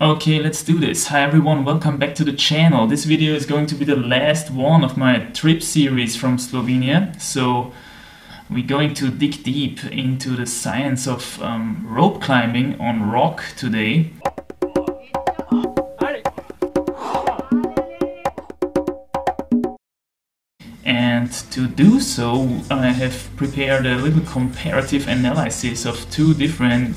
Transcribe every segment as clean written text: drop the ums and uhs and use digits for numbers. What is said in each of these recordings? Okay, let's do this. Hi everyone, welcome back to the channel. This video is going to be the last one of my trip series from Slovenia. So we're going to dig deep into the science of rope climbing on rock today. And to do so, I have prepared a little comparative analysis of two different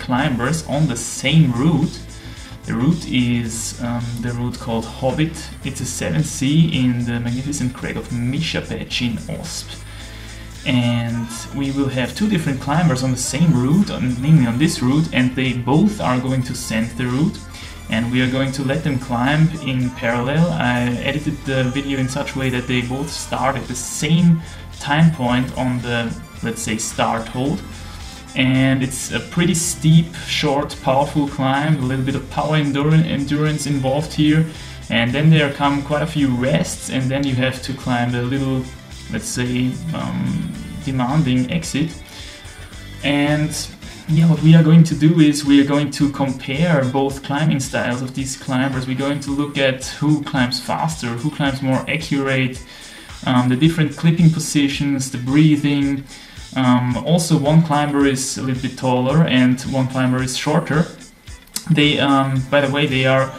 climbers on the same route. The route is the route called Hobbit. It's a 7C in the magnificent crag of Misja pec in OSP. And we will have two different climbers on the same route, namely on this route, and they both are going to send the route. And we are going to let them climb in parallel. I edited the video in such a way that they both start at the same time point on the, let's say, start hold. And it's a pretty steep, short, powerful climb, a little bit of power endurance involved here. And then there come quite a few rests, and then you have to climb a little, let's say, demanding exit. And yeah, what we are going to do is we are going to compare both climbing styles of these climbers. We're going to look at who climbs faster, who climbs more accurate, the different clipping positions, the breathing. Also, one climber is a little bit taller and one climber is shorter. They, by the way, they are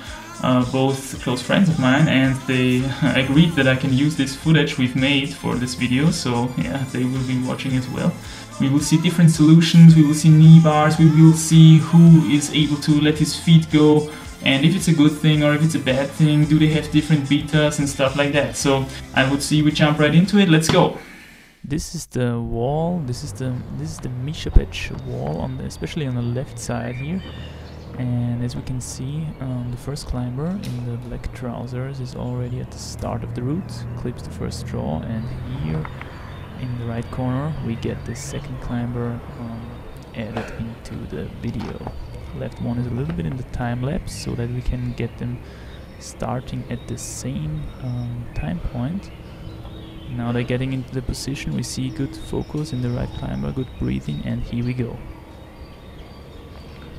both close friends of mine, and they agreed that I can use this footage we've made for this video, so yeah, they will be watching as well. We will see different solutions, we will see knee bars, we will see who is able to let his feet go, and if it's a good thing or if it's a bad thing, do they have different betas and stuff like that. So I would say we jump right into it, let's go! This is the wall, this is the Misja pec wall, especially on the left side here. And as we can see, the first climber in the black trousers is already at the start of the route, clips the first straw, and here in the right corner we get the second climber added into the video. The left one is a little bit in the time lapse so that we can get them starting at the same time point. Now they're getting into the position, we see good focus in the right climber, good breathing, and here we go.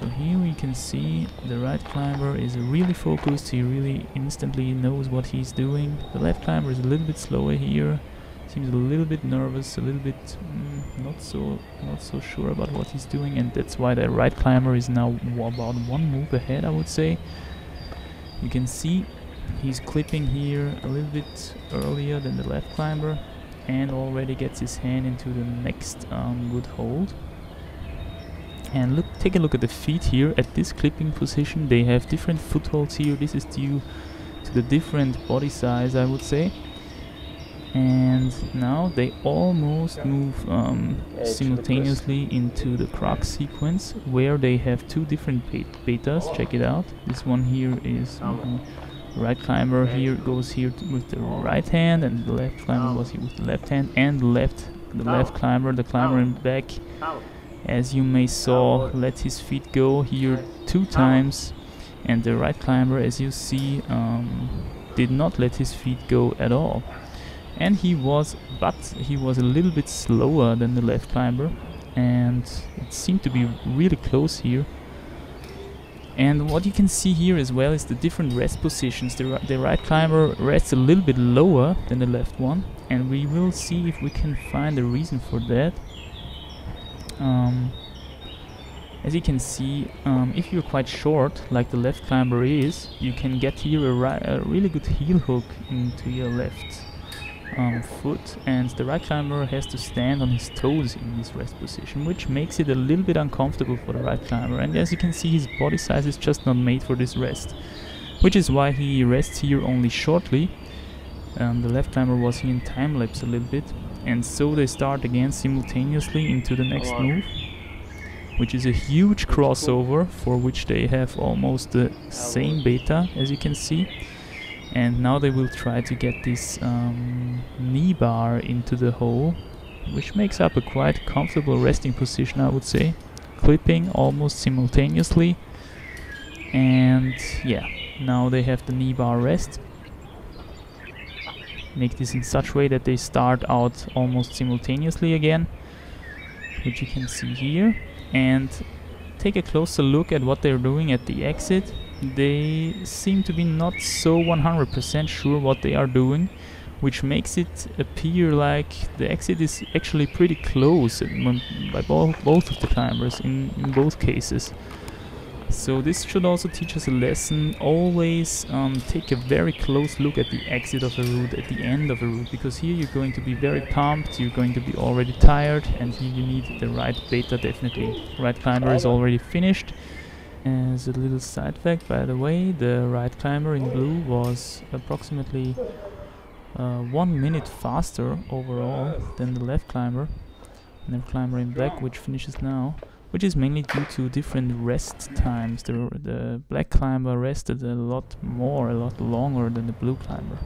So here we can see the right climber is really focused, he really instantly knows what he's doing. The left climber is a little bit slower here, seems a little bit nervous, a little bit not so sure about what he's doing, and that's why the right climber is now about one move ahead, I would say. You can see he's clipping here a little bit earlier than the left climber and already gets his hand into the next good hold. And look, take a look at the feet here. At this clipping position they have different footholds here. This is due to the different body size, I would say. And now they almost move simultaneously into the crag sequence where they have two different betas. Check it out. This one here is right climber here goes here with the right hand, and the left climber was here with the left hand, and the left climber, the climber in back, as you may saw, let his feet go here two times, and the right climber, as you see, did not let his feet go at all, and he was a little bit slower than the left climber, and it seemed to be really close here. And what you can see here as well is the different rest positions. The right climber rests a little bit lower than the left one, and we will see if we can find a reason for that. As you can see, if you're quite short, like the left climber is, you can get here a really good heel hook into your left foot, and the right climber has to stand on his toes in this rest position, which makes it a little bit uncomfortable for the right climber. And as you can see, his body size is just not made for this rest, which is why he rests here only shortly. The left climber was here in time lapse a little bit. And so they start again simultaneously into the next move, which is a huge crossover for which they have almost the same beta, as you can see. And now they will try to get this knee bar into the hole, which makes up a quite comfortable resting position, I would say. Clipping almost simultaneously, and yeah, now they have the knee bar rest. Make this in such way that they start out almost simultaneously again, which you can see here. And take a closer look at what they're doing at the exit. they seem to be not so 100% sure what they are doing, which makes it appear like the exit is actually pretty close by both of the climbers in both cases. So this should also teach us a lesson: always take a very close look at the exit of a route, at the end of a route, because here you're going to be very pumped, you're going to be already tired, and here you need the right beta definitely. Right climber is already finished. As a little side fact, by the way, the right climber in blue was approximately 1 minute faster overall than the left climber. And the climber in black, which finishes now, which is mainly due to different rest times. The black climber rested a lot longer than the blue climber.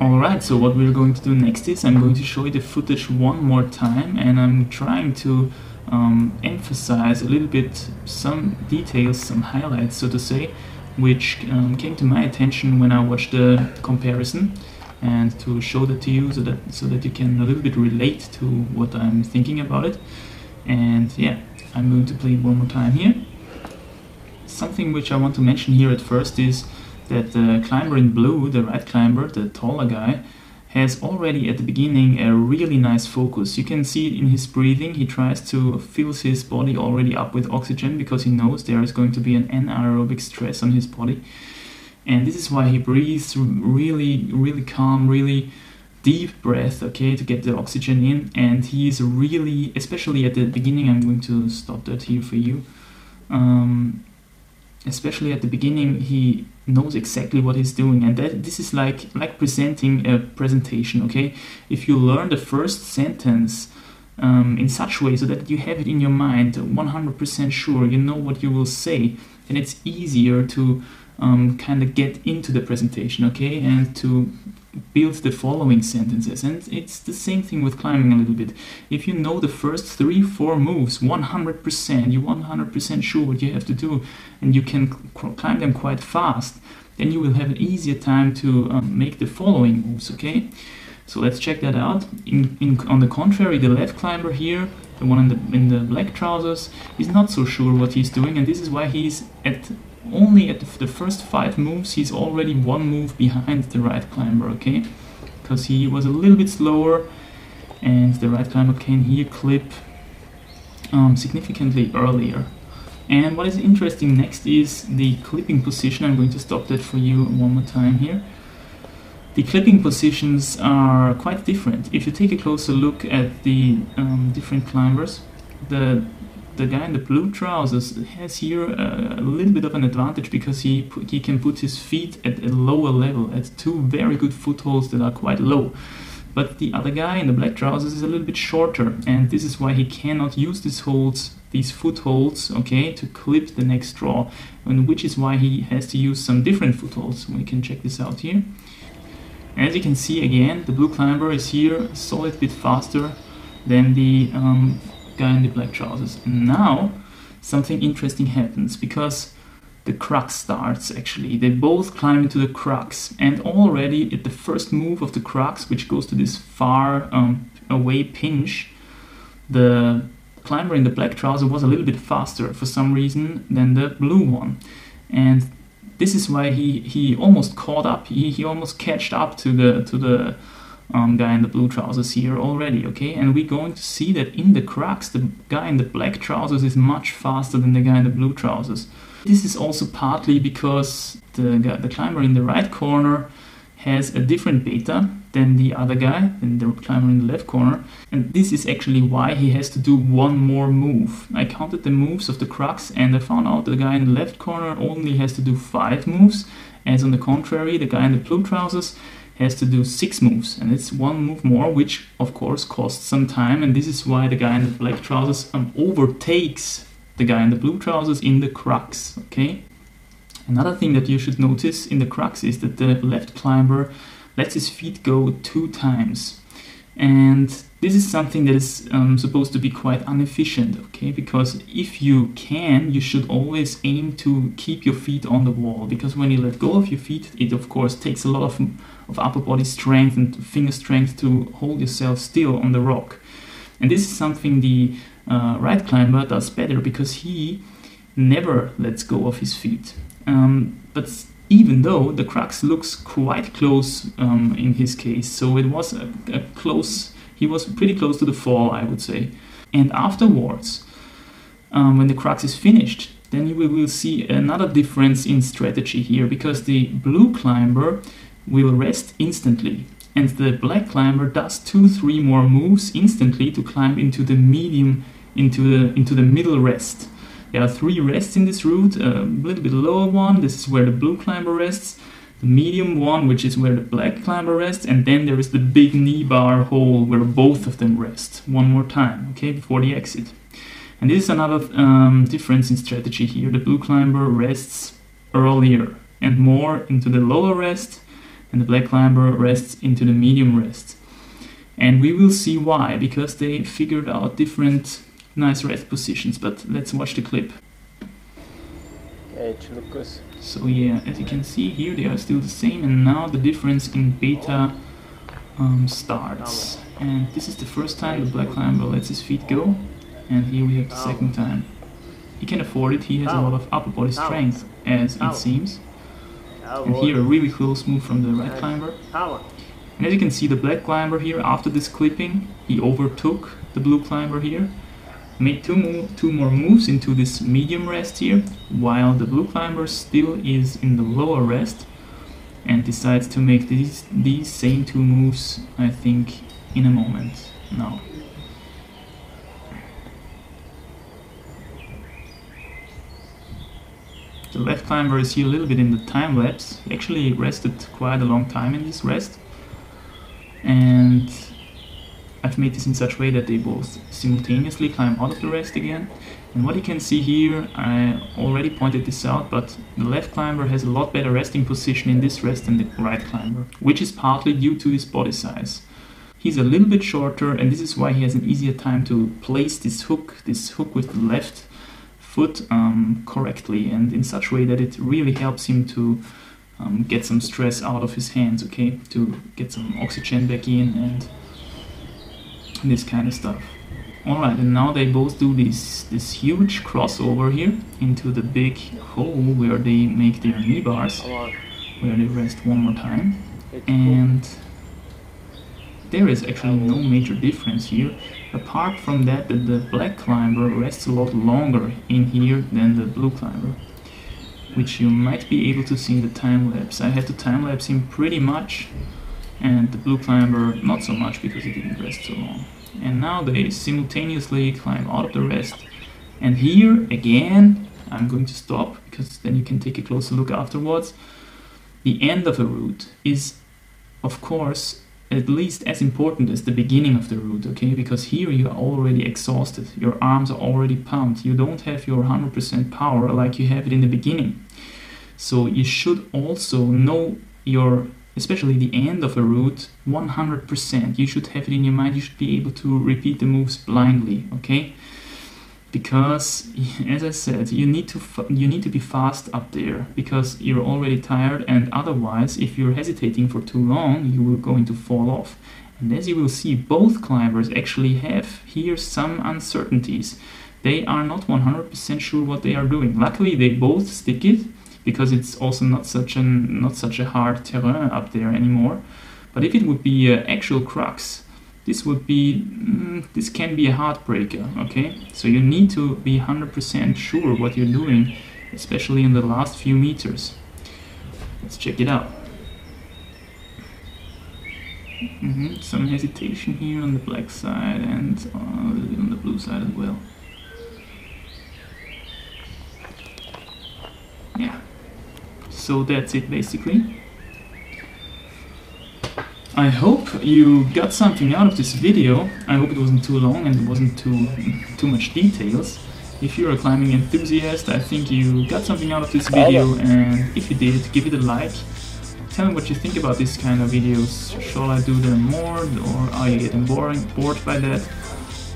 Alright, so what we're going to do next is I'm going to show you the footage one more time, and I'm trying to emphasize a little bit some details, some highlights, so to say, which came to my attention when I watched the comparison, and to show that to you so that you can a little bit relate to what I'm thinking about it. And yeah, I'm going to play it one more time here. Something which I want to mention here at first is that the climber in blue, the right climber, the taller guy, has already at the beginning a really nice focus. You can see it in his breathing. He tries to fill his body already up with oxygen because he knows there is going to be an anaerobic stress on his body. And this is why he breathes really calm, really deep breath, okay, to get the oxygen in. And he is really, especially at the beginning, I'm going to stop that here for you. Especially at the beginning, he knows exactly what he's doing, and this is like presenting a presentation, okay? If you learn the first sentence in such a way so that you have it in your mind 100% sure, you know what you will say, then it's easier to kind of get into the presentation, okay? And to build the following sentences. And it's the same thing with climbing a little bit. If you know the first 3-4 moves 100%, you're 100% sure what you have to do, and you can climb them quite fast, then you will have an easier time to make the following moves, okay? So let's check that out. On the contrary, the left climber here, the one in the black trousers, is not so sure what he's doing, and this is why he's only at the first 5 moves, he's already 1 move behind the right climber, okay? Because he was a little bit slower, and the right climber can here clip significantly earlier. And what is interesting next is the clipping position. I'm going to stop that for you one more time here. The clipping positions are quite different. If you take a closer look at the different climbers, the guy in the blue trousers has here a little bit of an advantage because he can put his feet at a lower level, at 2 very good footholds that are quite low. But the other guy in the black trousers is a little bit shorter, and this is why he cannot use these footholds, okay, to clip the next draw, and which is why he has to use some different footholds. We can check this out here. As you can see again, the blue climber is here a solid bit faster than the guy in the black trousers. And now something interesting happens, because the crux starts. Actually, they both climb into the crux, and already at the first move of the crux, which goes to this far away pinch, the climber in the black trouser was a little bit faster for some reason than the blue one, and this is why he almost caught up. He almost catched up to the guy in the blue trousers here already, okay? And we're going to see that in the crux, the guy in the black trousers is much faster than the guy in the blue trousers. This is also partly because the climber in the right corner has a different beta than the other guy, than the climber in the left corner, and this is actually why he has to do 1 more move. I counted the moves of the crux, and I found out the guy in the left corner only has to do 5 moves, as on the contrary, the guy in the blue trousers has to do 6 moves, and it's 1 move more, which of course costs some time, and this is why the guy in the black trousers overtakes the guy in the blue trousers in the crux, okay? Another thing that you should notice in the crux is that the left climber lets his feet go 2 times, and this is something that is supposed to be quite inefficient, okay? Because if you can, you should always aim to keep your feet on the wall, because when you let go of your feet, it of course takes a lot of upper body strength and finger strength to hold yourself still on the rock. And this is something the right climber does better, because he never lets go of his feet. But even though the crux looks quite close in his case, so it was a close, he was pretty close to the fall, I would say. And afterwards, when the crux is finished, then you will see another difference in strategy here, because the blue climber will rest instantly, and the black climber does 2-3 more moves instantly to climb into the medium, into the middle rest. There are 3 rests in this route, a little bit lower one, this is where the blue climber rests, the medium one, which is where the black climber rests, and then there is the big knee bar hole where both of them rest, one more time, okay, before the exit. And this is another difference in strategy here. The blue climber rests earlier and more into the lower rest, and the black climber rests into the medium rest. And we will see why, because they figured out different nice rest positions, but let's watch the clip. So yeah, as you can see here, they are still the same, and now the difference in beta starts. And this is the first time the black climber lets his feet go, and here we have the second time. He can afford it, he has a lot of upper body strength, as it seems. And here a really close move from the right climber. And as you can see, the black climber here, after this clipping, he overtook the blue climber here, made two more moves into this medium rest here, while the blue climber still is in the lower rest, and decides to make these same 2 moves, I think, in a moment now. The left climber is here a little bit in the time lapse. He actually rested quite a long time in this rest, and I've made this in such a way that they both simultaneously climb out of the rest again. And what you can see here, I already pointed this out, but the left climber has a lot better resting position in this rest than the right climber, which is partly due to his body size. He's a little bit shorter, and this is why he has an easier time to place this hook with the left foot correctly, and in such a way that it really helps him to get some stress out of his hands, okay, to get some oxygen back in and this kind of stuff. Alright, and now they both do this huge crossover here into the big hole where they make their knee bars, where they rest one more time, and there is actually no major difference here. Apart from that, the black climber rests a lot longer in here than the blue climber, which you might be able to see in the time-lapse. I had to time-lapse him pretty much, and the blue climber not so much, because he didn't rest so long. And now they simultaneously climb out of the rest. And here, again, I'm going to stop, because then you can take a closer look afterwards. The end of a route is, of course, at least as important as the beginning of the route, okay? Because here you are already exhausted, your arms are already pumped, you don't have your 100% power like you have it in the beginning. So you should also know your, especially the end of a route, 100%. You should have it in your mind, you should be able to repeat the moves blindly, okay? Because, as I said, you need to be fast up there, because you're already tired, and otherwise, if you're hesitating for too long, you will going to fall off. And as you will see, both climbers actually have here some uncertainties. They are not 100% sure what they are doing. Luckily, they both stick it, because it's also not such a hard terrain up there anymore. But if it would be actual crux, this can be a heartbreaker, okay? So you need to be 100% sure what you're doing, especially in the last few meters. Let's check it out. Some hesitation here on the black side, and a little bit on the blue side as well. Yeah, so that's it basically. I hope you got something out of this video. I hope it wasn't too long and it wasn't too much details. If you're a climbing enthusiast, I think you got something out of this video, and if you did, give it a like. Tell me what you think about this kind of videos. Shall I do them more, or are you getting bored by that?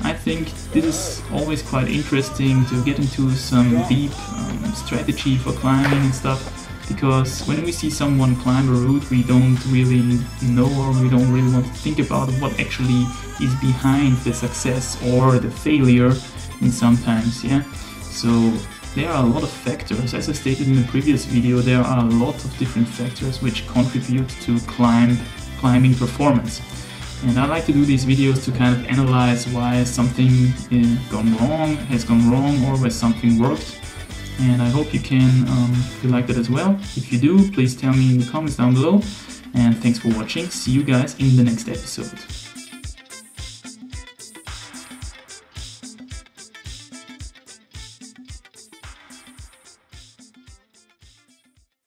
I think this is always quite interesting to get into some deep strategy for climbing and stuff. Because when we see someone climb a route, we don't really know, or we don't really want to think about what actually is behind the success or the failure, and sometimes, yeah. So There are a lot of factors. As I stated in the previous video, there are a lot of different factors which contribute to climbing performance. And I like to do these videos to kind of analyze why something has gone wrong, or where something worked. And I hope you can you like that as well. If you do, please tell me in the comments down below. And thanks for watching. See you guys in the next episode.